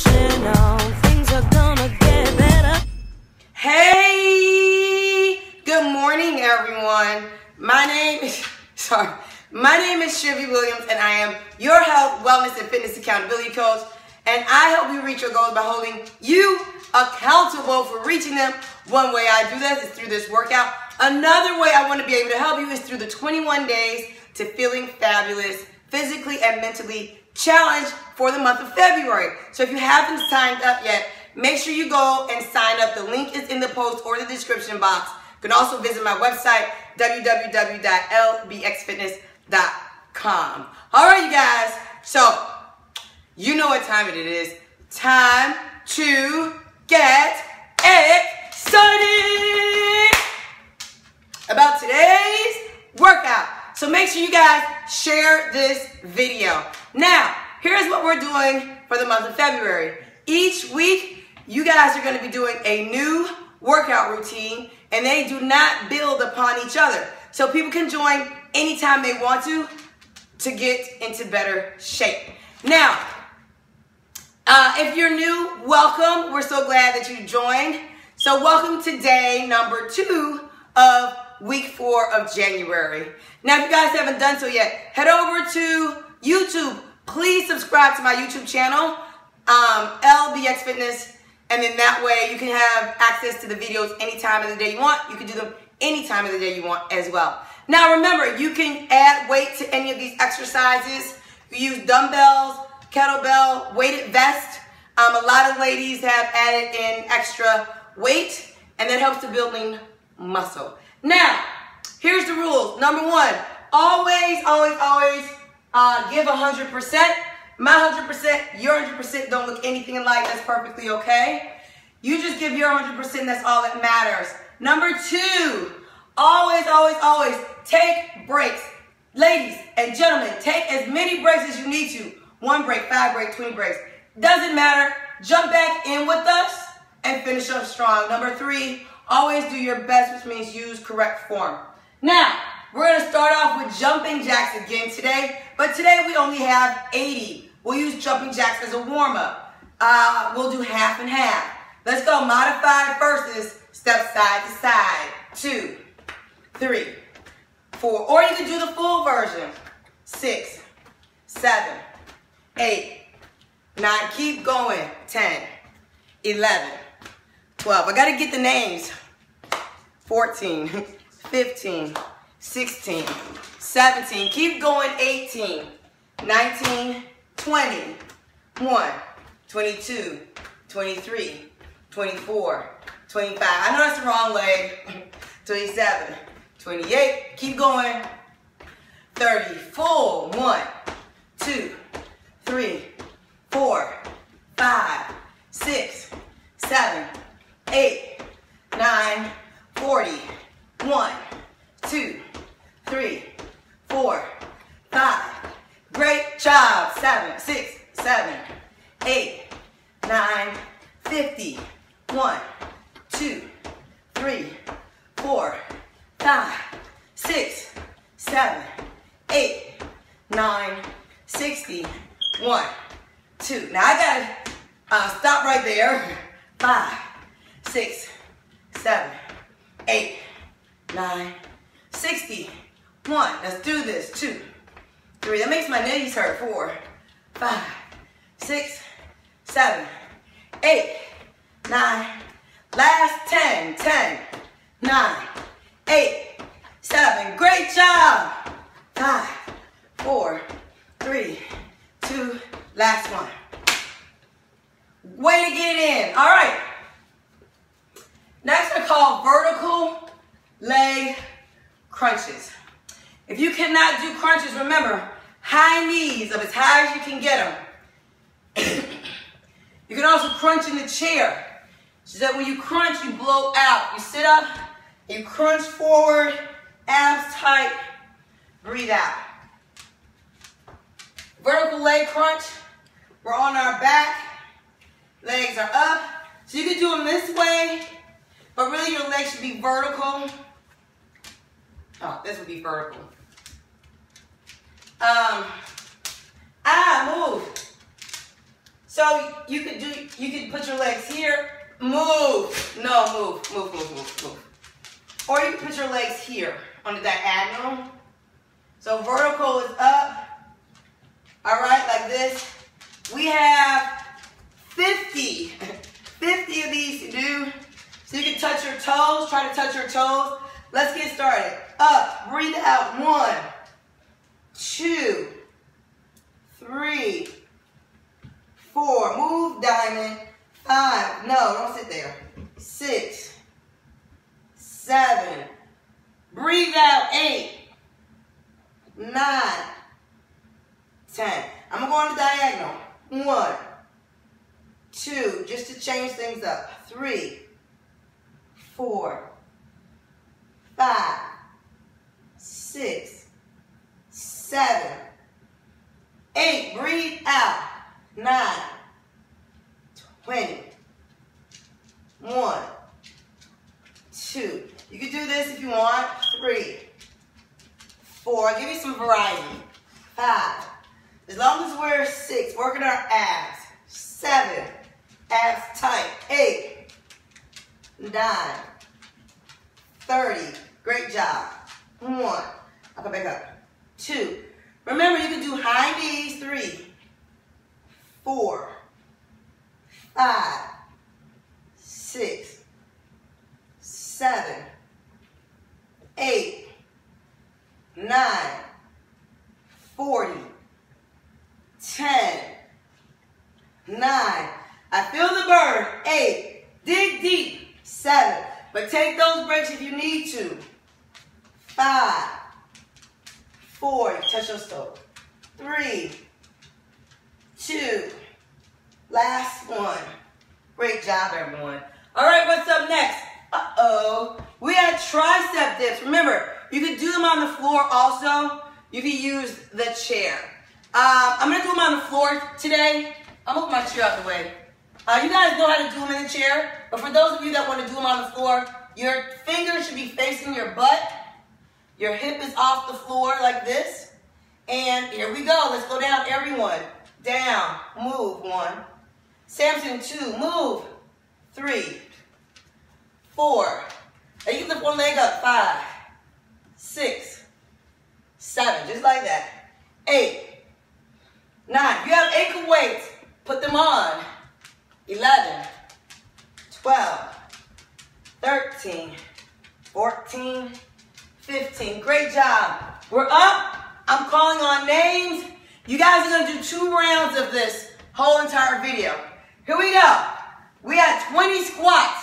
professional. Things are gonna get better. Hey, good morning, everyone. My name is Zhivi Williams, and I am your health, wellness, and fitness accountability coach. And I help you reach your goals by holding you accountable for reaching them. One way I do this is through this workout. Another way I want to be able to help you is through the 21 days to feeling fabulous, physically and mentally challenge for the month of February. So if you haven't signed up yet, make sure you go and sign up. The link is in the post or the description box. You can also visit my website, www.lbxfitness.com. All right, you guys. So you know what time it is. Time to get excited about today's workout. So make sure you guys share this video. Now, here's what we're doing for the month of February. Each week, you guys are going to be doing a new workout routine, and they do not build upon each other. So people can join anytime they want to get into better shape. Now, if you're new, welcome. We're so glad that you joined. So welcome to day number 2 of week 4 of January. Now, if you guys haven't done so yet, head over to YouTube. Please subscribe to my YouTube channel, LBX Fitness, and then that way you can have access to the videos any time of the day you want. You can do them any time of the day you want as well. Now, remember, you can add weight to any of these exercises. You use dumbbells, kettlebell, weighted vest. A lot of ladies have added in extra weight, and that helps to building muscle. Now, here's the rules. Number 1, always give 100%. My 100%, your 100% don't look anything alike. That's perfectly okay. You just give your 100%. That's all that matters. Number 2, always take breaks. Ladies and gentlemen, take as many breaks as you need to. 1 break, 5 break, 20 breaks. Doesn't matter. Jump back in with us and finish up strong. Number 3, always do your best, which means use correct form. Now, we're going to start off with jumping jacks again today, but today we only have 80. We'll use jumping jacks as a warm-up. We'll do half and half. Let's go modified versus step side to side. 2, 3, 4. Or you can do the full version. 6, 7, 8, 9. Keep going. 10, 11, 12. I got to get the names. 14, 15, 16, 17. Keep going. 18, 19, 20, 21, 22, 23, 24, 25. I know that's the wrong leg. 27, 28. Keep going. 30. Full. 1, 2, 3, 4, 5, 6, 7, 8, 9. 40. 1, 2, 3, 4, 5. Great job. 7, 6, 7, 8, 9. 50. 1, 2, 3, 4, 5, 6, 7, 8, 9. 61, 2. Now I gotta stop right there. 5, 6, 7, 8, 9. 61. Let's do this. 2, 3. That makes my knees hurt. 4, 5, 6, 7, 8, 9. Last 10, 9, 8, 7. Great job. 5, 4, 3, 2. Last one. Way to get it in. All right. Next, I call vertical leg crunches. If you cannot do crunches, remember, high knees up as high as you can get them. You can also crunch in the chair. So that when you crunch, you blow out. You sit up, you crunch forward, abs tight, breathe out. Vertical leg crunch. We're on our back. Legs are up. So you can do them this way, but really your legs should be vertical. Oh, this would be vertical. Move. So you can put your legs here, move. No, move. Or you can put your legs here on the diagonal. So vertical is up. All right, like this. We have 50 of these to do. So you can touch your toes, try to touch your toes. Let's get started. Up, breathe out. 1, 2, 3, 4. Move, diamond. 5, no, don't sit there. 6, 7. Breathe out. 8, 9, 10. I'm gonna go on the diagonal. 1, 2, just to change things up. 3, 4, 5, 6, 7, 8. Breathe out. 9, 20, 1, 2. You can do this if you want. 3, 4. Give me some variety. 5. As long as we're 6, working our abs. 7, abs tight. 8, 9. 30. Great job. 1. I'll go back up. 2. Remember, you can do high knees. 3, 4, 5, 6, 7, 8, 9, 40, 10, 9. I feel the burn. 8. Dig deep. 7. But take those breaks if you need to. 5, 4. Touch your stove. 3, 2. Last one. Great job, everyone. All right, what's up next? We had tricep dips. Remember, you can do them on the floor also. You can use the chair. I'm going to do them on the floor today. I'm going to put my chair out the way. You guys know how to do them in the chair, but for those of you that want to do them on the floor, your fingers should be facing your butt. Your hip is off the floor like this. And here we go. Let's go down, everyone. Down. Move. 1. Samson. 2. Move. 3, 4. And you can lift one leg up. 5, 6, 7. Just like that. 8, 9. If you have ankle weights, put them on. 11, 12, 13, 14, 15. Great job. We're up. I'm calling on names. You guys are going to do 2 rounds of this whole entire video. Here we go. We had 20 squats.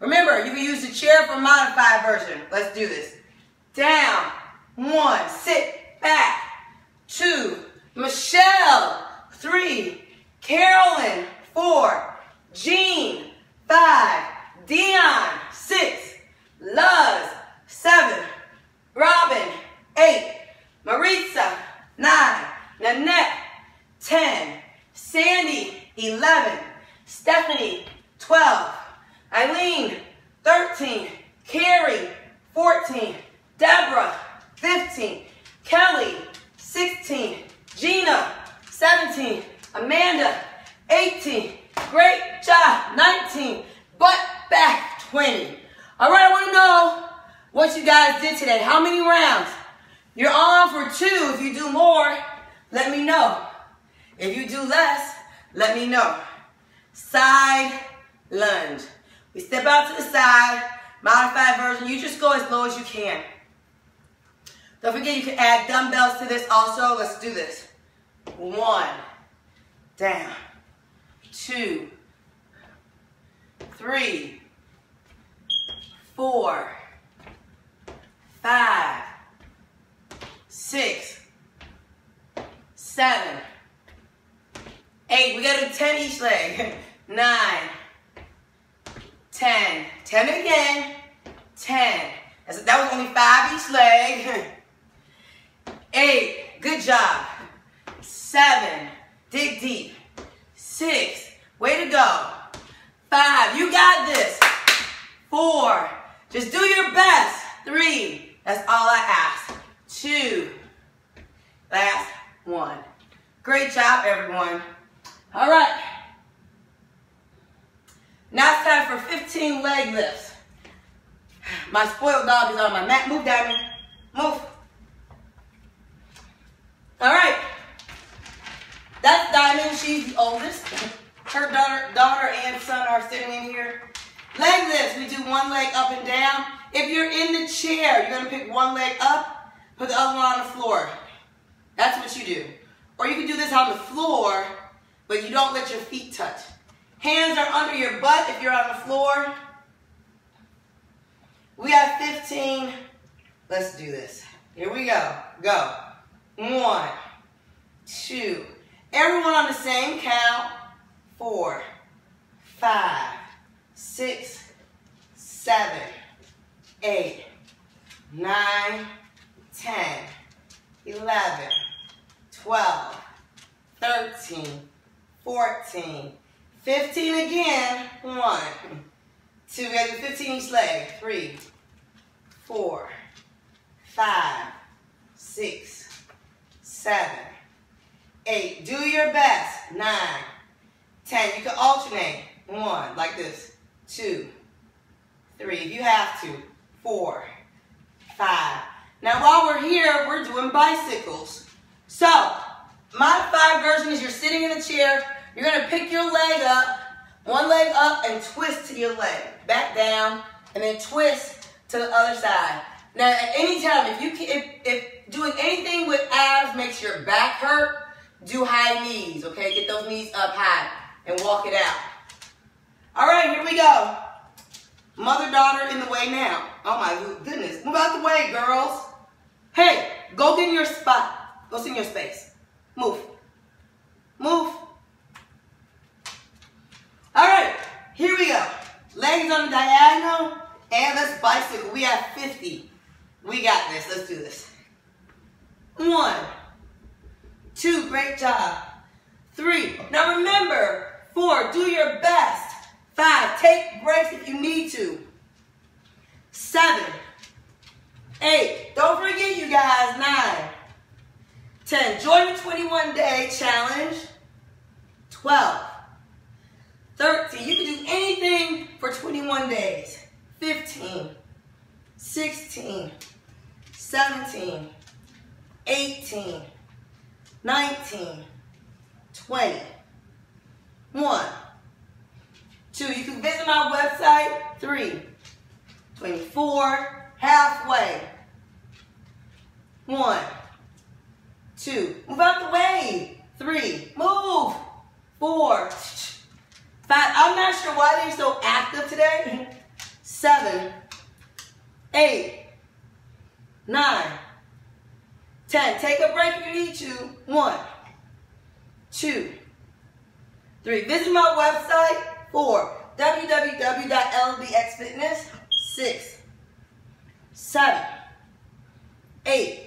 Remember, you can use the chair for modified version. Let's do this. Down. 1. Sit back. 2. Michelle. 3. Carolyn. 4. Jean. 5. Dion. 6. Luz. 7. Robin. 8. Maritza. 9. Nanette. 10. Sandy. 11. Stephanie. 12. Eileen. 13. Carrie. 14. Deborah. 15. Kelly. 16. Gina. 17. Amanda. 18. Great job. 19. Butt back. 20. All right, I want to know what you guys did today. How many rounds? You're on for 2. If you do more, let me know. If you do less, let me know. Side lunge. We step out to the side. Modified version. You just go as low as you can. Don't forget you can add dumbbells to this also. Let's do this. 1. Down. 2, 3, 4, 5, 6, 7, 8. We got a 10 each leg. 9, 10. 10 again. 10. That was only 5 each leg. 8. Good job. 7. Dig deep. 6. Way to go. 5. You got this. 4. Just do your best. 3. That's all I ask. 2. Last 1. Great job, everyone. All right. 15 leg lifts. My spoiled dog is on my mat. Move, Diamond. Move. All right. That's Diamond. She's the oldest. Her daughter and son are sitting in here. Leg lifts. We do one leg up and down. If you're in the chair, you're going to pick one leg up, put the other one on the floor. That's what you do. Or you can do this on the floor, but you don't let your feet touch. Hands are under your butt if you're on the floor. We have 15. Let's do this. Here we go. Go. 1, 2. Everyone on the same count. 4, 5, 6, 7, 8, 9, 10, 11, 12, 13, 14, 15 again. 1, 2, we gotta do 15 each leg. 3, 4, 5, 6, 7, 8. Do your best. 9, 10. You can alternate. 1, like this. 2, 3, if you have to. 4, 5. Now while we're here, we're doing bicycles. So, modified version is you're sitting in a chair, you're gonna pick your leg up, one leg up and twist to your leg. Back down and then twist to the other side. Now at any time, if you can, if doing anything with abs makes your back hurt, do high knees, okay? Get those knees up high and walk it out. All right, here we go. Mother-daughter in the way now. Oh my goodness. Move out the way, girls. Hey, go get in your spot. Go sit in your space. Move. Move. All right, here we go. Legs on the diagonal, and let's bicycle. We have 50. We got this. Let's do this. 1, 2, great job. 3, now remember. 4, do your best. 5, take breaks if you need to. 7, 8, don't forget you guys. 9, 10, join the 21-day challenge. 12, 13, you can do anything for 21 days. 15, 16, 17, 18, 19, 20, 21, 22, you can visit my website. 3, 24, halfway. 1, 2, move out the way. 3, move. 4, 5, I'm not sure why they're so active today. 7, 8, 9, 10, take a break if you need to. 1, 2, 3, visit my website. 4, www.lbxfitness. 6, 7, 8,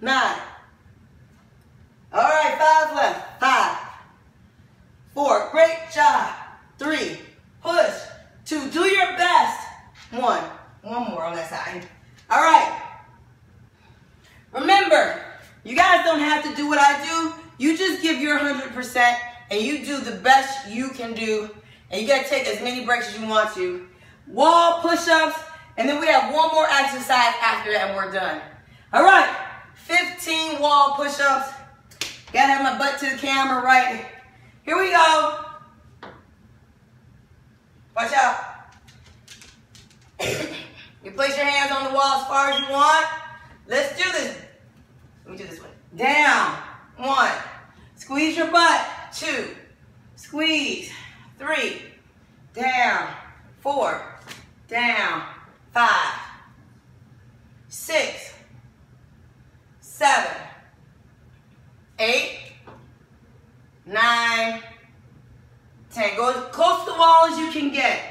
9. All right, 5 left. 5, 4, great job. 3, push. 2, do your best. 1 more on that side. All right. Remember, you guys don't have to do what I do. You just give your 100% and you do the best you can do. And you gotta take as many breaks as you want to. Wall push-ups, and then we have one more exercise after that and we're done. All right, 15 wall push-ups. Gotta have my butt to the camera, right? Here we go. Watch out. You place your hands on the wall as far as you want. Let's do this. Let me do this one. Down. 1, squeeze your butt. 2, squeeze. 3, down. 4, down. 5, 6, 7, 8, 9, 10. Go as close to the wall as you can get.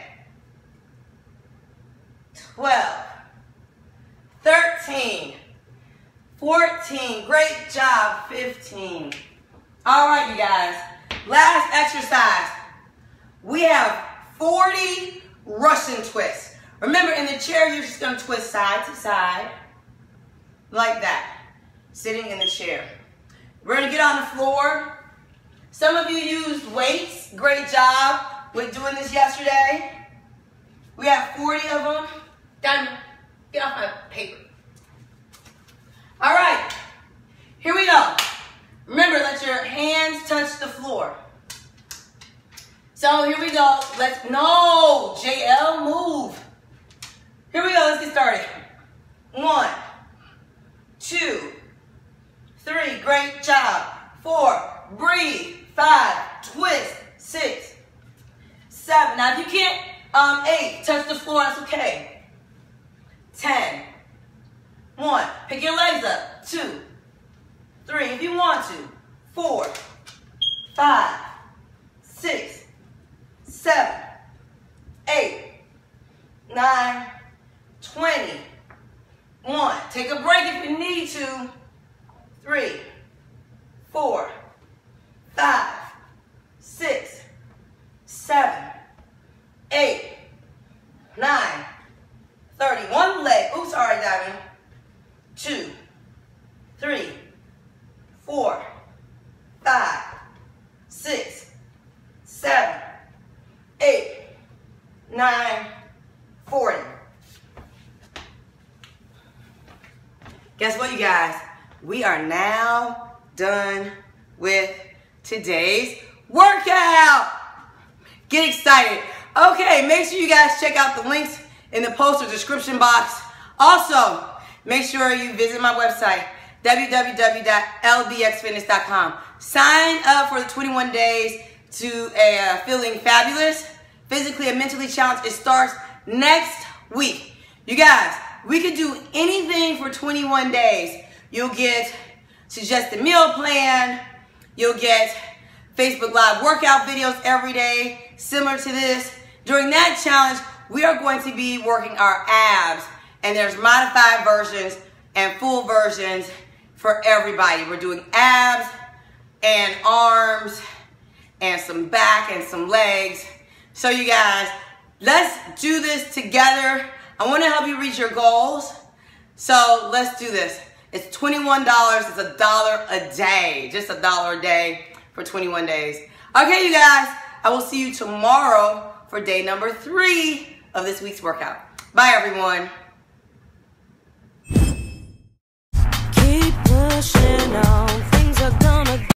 12, 13, 14. Great job. 15. All right, you guys. Last exercise. We have 40 Russian twists. Remember, in the chair, you're just gonna twist side to side, like that, sitting in the chair. We're gonna get on the floor. Some of you used weights, great job with doing this yesterday. We have 40 of them. Done. Get off my paper. All right. Here we go. Remember, let your hands touch the floor. So here we go. Let's, no, JL, move. Here we go. Let's get started. 1, 2, 3. Great job. 4. Breathe. 5. Twist. 6, 7. Now, if you can't, 8. Touch the floor. That's okay. 10. 1. Pick your legs up. 2. 3. If you want to. 4. 5. 6. 7. 8. 9. 20. 1. Take a break if you need to. 3, 4, 5, 6, 7, 8, 9, 30. One leg. Oops, sorry, diving. 2, 3, 4, 5, 6, 7, 8, 9, 40. Guess what, you guys? We are now done with today's workout. Get excited. Okay, make sure you guys check out the links in the post or description box. Also, make sure you visit my website, www.lbxfitness.com. Sign up for the 21 days to feeling fabulous, physically and mentally challenged. It starts next week. You guys, we could do anything for 21 days. You'll get suggested meal plan. You'll get Facebook Live workout videos every day, similar to this. During that challenge, we are going to be working our abs, and there's modified versions and full versions for everybody. We're doing abs and arms and some back and some legs. So you guys, let's do this together. I want to help you reach your goals. So let's do this. It's $21. It's $1 a day. Just $1 a day for 21 days. Okay, you guys. I will see you tomorrow for day number 3 of this week's workout. Bye, everyone. Keep pushing on. Things are gonna